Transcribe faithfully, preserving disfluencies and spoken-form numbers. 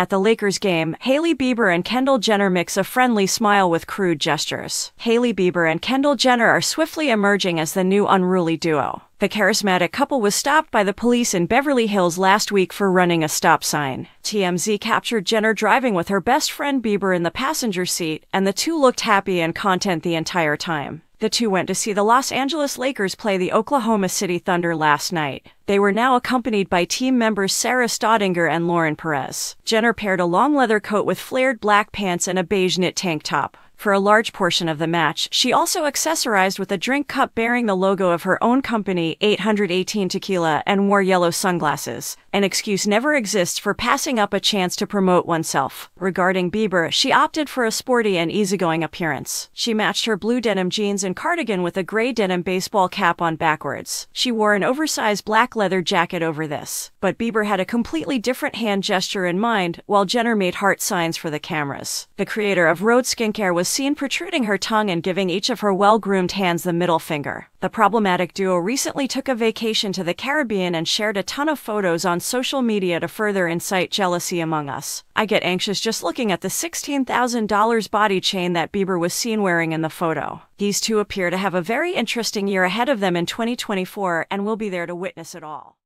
At the Lakers game, Hailey Bieber and Kendall Jenner mix a friendly smile with crude gestures. Hailey Bieber and Kendall Jenner are swiftly emerging as the new unruly duo. The charismatic couple was stopped by the police in Beverly Hills last week for running a stop sign. T M Z captured Jenner driving with her best friend Bieber in the passenger seat, and the two looked happy and content the entire time. The two went to see the Los Angeles Lakers play the Oklahoma City Thunder last night. They were now accompanied by team members Sarah Staudinger and Lauren Perez. Jenner paired a long leather coat with flared black pants and a beige knit tank top. For a large portion of the match, she also accessorized with a drink cup bearing the logo of her own company, eight eighteen Tequila, and wore yellow sunglasses. An excuse never exists for passing up a chance to promote oneself. Regarding Bieber, she opted for a sporty and easygoing appearance. She matched her blue denim jeans and cardigan with a gray denim baseball cap on backwards. She wore an oversized black leather jacket over this. But Bieber had a completely different hand gesture in mind, while Jenner made heart signs for the cameras. The creator of Rode Skincare was seen protruding her tongue and giving each of her well-groomed hands the middle finger. The problematic duo recently took a vacation to the Caribbean and shared a ton of photos on social media to further incite jealousy among us. I get anxious just looking at the sixteen thousand dollar body chain that Bieber was seen wearing in the photo. These two appear to have a very interesting year ahead of them in twenty twenty-four, and we'll be there to witness it all.